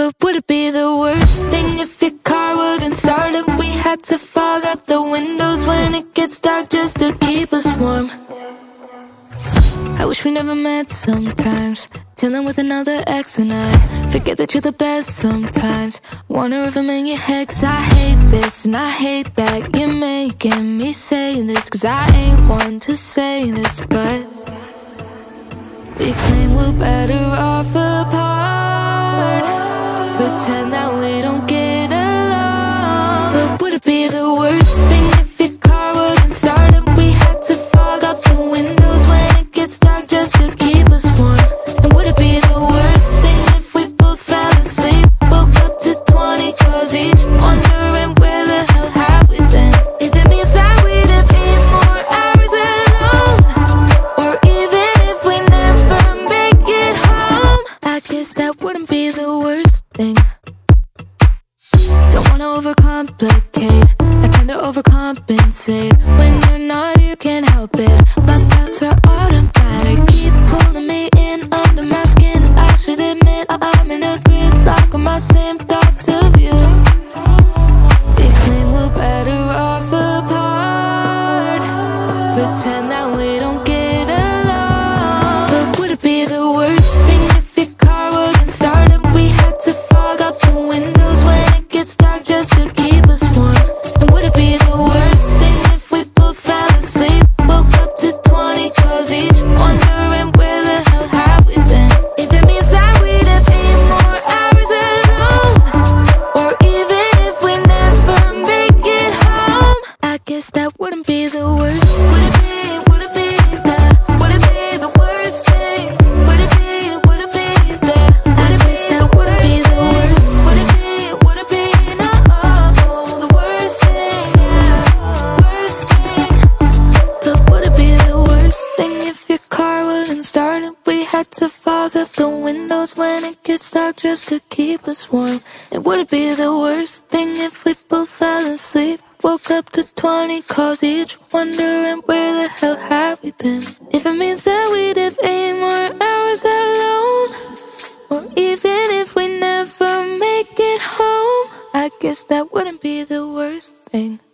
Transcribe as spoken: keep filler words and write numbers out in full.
But would it be the worst thing if your car wouldn't start and we had to fog up the windows when it gets dark just to keep us warm? I wish we never met sometimes, dealing with another ex, and I forget that you're the best sometimes. Wonder if I'm in your head, cause I hate this and I hate that. You're making me say this, cause I ain't one to say this, but we claim we're better off apart, pretend that we don't get along. But would it be the worst thing if your car wouldn't start and we had to fog up the windows when it gets dark just to keep us warm? And would it be the worst thing if we both fell asleep, woke up to twenty calls each, wondering where the hell have we been? If it means that we'd have eight more hours alone, or even if we never make it home, I guess that wouldn't be the worst thing. Don't wanna overcomplicate, I tend to overcompensate. When you're not, you can't help it, my thoughts are automatic, keep pulling me in under my skin. I should admit I'm in a grip lock on my same thoughts of you. They claim we're better off apart, pretend that we don't get along. But would it be the worst thing if your car wouldn't start and we had to fog up the windows when it gets dark just to keep us warm? And would it be the worst thing if we both fell asleep, woke up to twenty calls each, wondering where the hell have we been? If it means that we'd have eight more hours alone, or even if we never make it home, I guess that wouldn't be the worst. Would it be, would it be that? Would it be the worst thing? Would it be, would it be that? I guess that wouldn't be the worst. Would it be, would it be no, the worst thing, yeah, worst thing. But would it be the worst thing if your car wouldn't start and we had to fog up the windows when it gets dark just to keep us warm? And would it be the worst thing if we both fell asleep, woke up to twenty calls each, wondering where the hell have we been? If it means that we'd have eight more hours alone, or even if we never make it home, I guess that wouldn't be the worst thing.